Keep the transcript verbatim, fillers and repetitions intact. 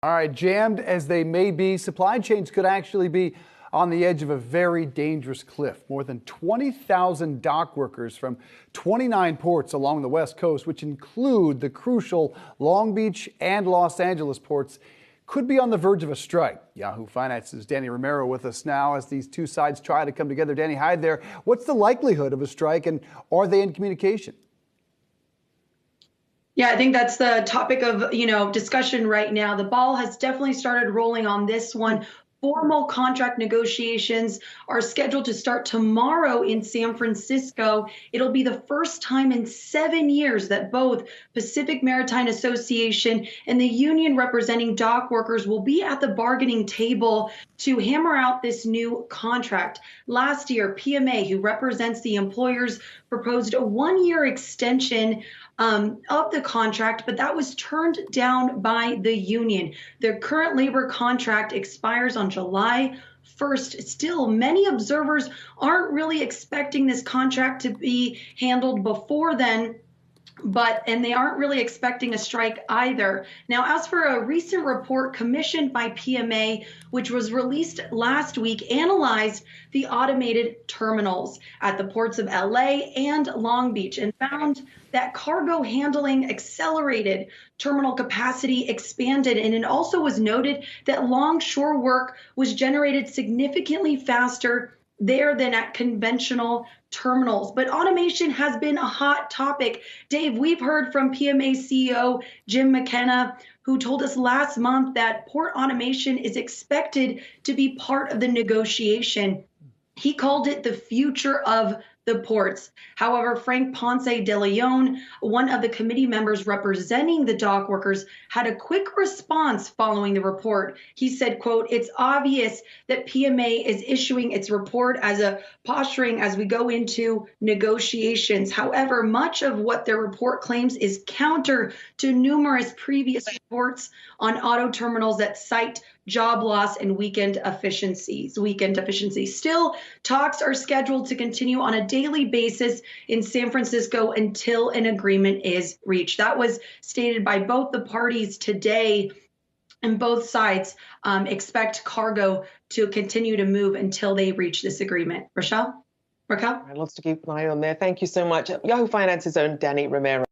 All right, jammed as they may be, supply chains could actually be on the edge of a very dangerous cliff. More than twenty thousand dock workers from twenty-nine ports along the West Coast, which include the crucial Long Beach and Los Angeles ports, could be on the verge of a strike. Yahoo Finance's Dani Romero with us now as these two sides try to come together. Dani, hi there. What's the likelihood of a strike, and are they in communication? Yeah, I think that's the topic of, you know, discussion right now. The ball has definitely started rolling on this one. Formal contract negotiations are scheduled to start tomorrow in San Francisco. It'll be the first time in seven years that both Pacific Maritime Association and the union representing dock workers will be at the bargaining table to hammer out this new contract. Last year, P M A, who represents the employers, proposed a one-year extension Um, of the contract, but that was turned down by the union. Their current labor contract expires on July first. Still, many observers aren't really expecting this contract to be handled before then, but and they aren't really expecting a strike either. Now, as for a recent report commissioned by P M A, which was released last week, analyzed the automated terminals at the ports of L A and Long Beach and found that cargo handling accelerated, terminal capacity expanded, and it also was noted that longshore work was generated significantly faster there than at conventional terminals. But automation has been a hot topic. Dave, we've heard from P M A C E O Jim McKenna, who told us last month that port automation is expected to be part of the negotiation. He called it the future of the ports. However, Frank Ponce de Leon, one of the committee members representing the dock workers, had a quick response following the report. He said, quote, "It's obvious that P M A is issuing its report as a posturing as we go into negotiations. However, much of what their report claims is counter to numerous previous reports on auto terminals that cite job loss and weekend efficiencies. Weekend efficiencies. Still, talks are scheduled to continue on a daily basis in San Francisco until an agreement is reached." That was stated by both the parties today, and both sides um, expect cargo to continue to move until they reach this agreement. Rochelle? Raquel? Lots to keep an eye on there. Thank you so much. Yahoo Finance's own Dani Romero.